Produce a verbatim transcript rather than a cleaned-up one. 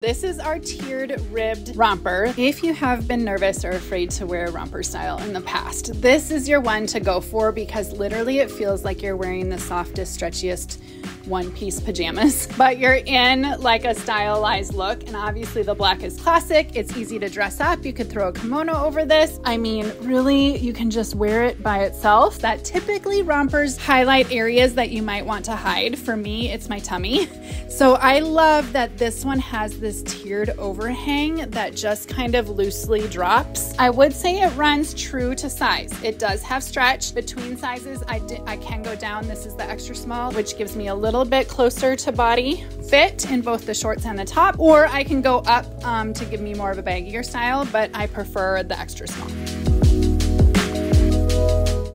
This is our tiered ribbed romper. If you have been nervous or afraid to wear a romper style in the past, this is your one to go for because literally it feels like you're wearing the softest, stretchiest one-piece pajamas. But you're in like a stylized look, and obviously the black is classic. It's easy to dress up. You could throw a kimono over this. I mean, really, you can just wear it by itself. That typically rompers highlight areas that you might want to hide. For me, it's my tummy. So I love that this one has this This tiered overhang that just kind of loosely drops. I would say it runs true to size. It does have stretch between sizes. I, I can go down. This is the extra small, which gives me a little bit closer to body fit in both the shorts and the top, or I can go up um, to give me more of a baggier style, but I prefer the extra small.